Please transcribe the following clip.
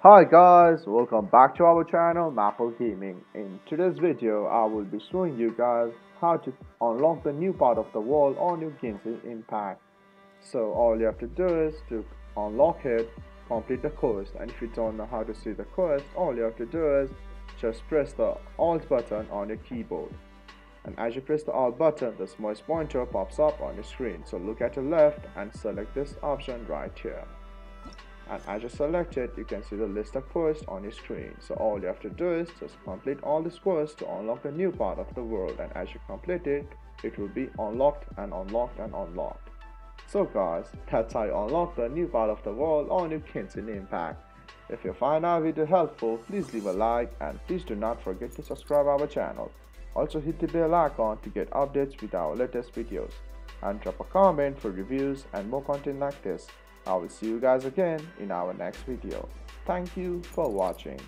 Hi guys, welcome back to our channel Maple Gaming. In today's video, I will be showing you guys how to unlock the new part of the world on your Genshin Impact. So all you have to do is to unlock it, complete the quest, and if you don't know how to see the quest, all you have to do is just press the Alt button on your keyboard. And as you press the Alt button, this mouse pointer pops up on your screen. So look at your left and select this option right here. And as you select it, you can see the list of quests on your screen. So all you have to do is just complete all these quests to unlock a new part of the world. And as you complete it, it will be unlocked and unlocked and unlocked. So guys, that's how you unlock the new part of the world on your Genshin Impact. If you find our video helpful, please leave a like and please do not forget to subscribe our channel. Also hit the bell icon to get updates with our latest videos. And drop a comment for reviews and more content like this. I will see you guys again in our next video. Thank you for watching.